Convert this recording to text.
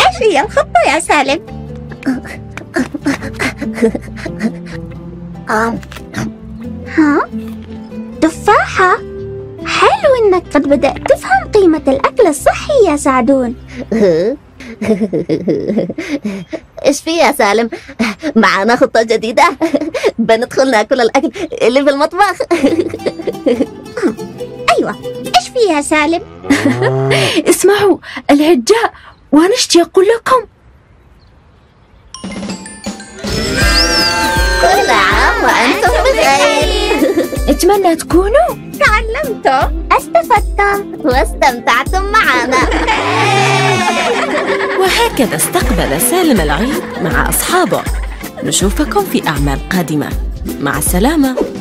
ايش هي الخطة يا سالم؟ ها؟ تفاحة؟ حلو انك قد بدأت تفهم قيمة الأكل الصحي يا سعدون. ايش في يا سالم؟ معانا خطة جديدة، بندخل ناكل الأكل اللي في المطبخ. أيوة، ايش في يا سالم؟ اسمعوا العجاء وأنا اشتاق لكم. كل عام وأنتم بخير. أتمنى تكونوا تعلمتم، استفدتم، واستمتعتم معنا. وهكذا استقبل سالم العيد مع أصحابه. نشوفكم في أعمال قادمة، مع السلامة.